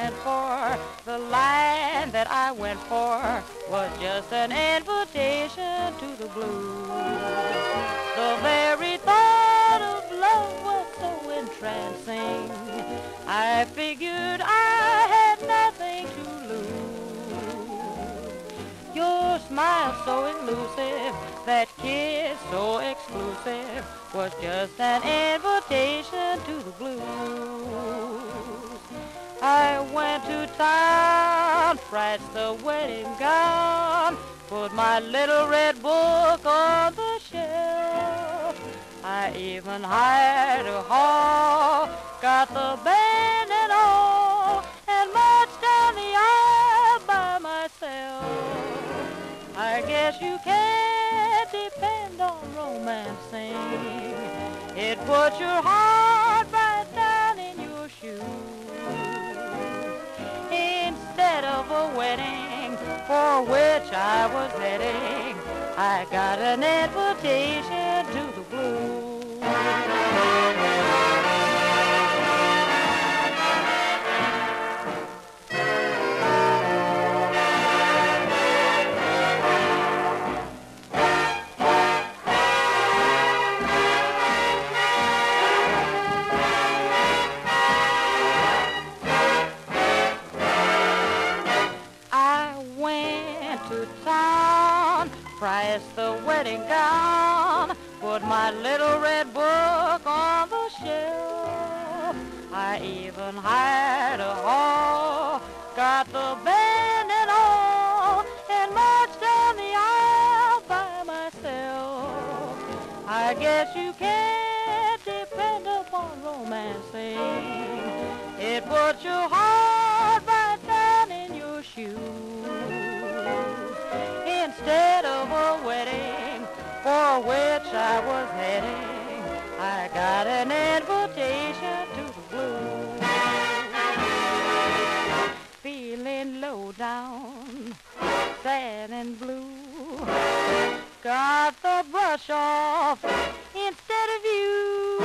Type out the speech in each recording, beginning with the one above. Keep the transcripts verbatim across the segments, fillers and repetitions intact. went for, the line that I went for, was just an invitation to the blues. The very thought of love was so entrancing, I figured I had nothing to lose. Your smile so elusive, that kiss so exclusive, was just an invitation to the blues. I went to town, priced the wedding gown, put my little red book on the shelf. I even hired a hall, got the band and all, and marched down the aisle by myself. I guess you can't depend on romancing. It puts your heart right down in your shoes. Instead of a wedding for which I was heading, I got an invitation to the blues. Priced the wedding gown, put my little red book on the shelf. I even hired a hall, got the band and all, and marched down the aisle by myself. I guess you can't depend upon romancing. It puts your heart right down in your shoes. Instead of a wedding for which I was heading, I got an invitation to the blues. Feeling low down, sad and blue, got the brush off instead of you.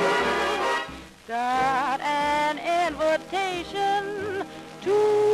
Got an invitation to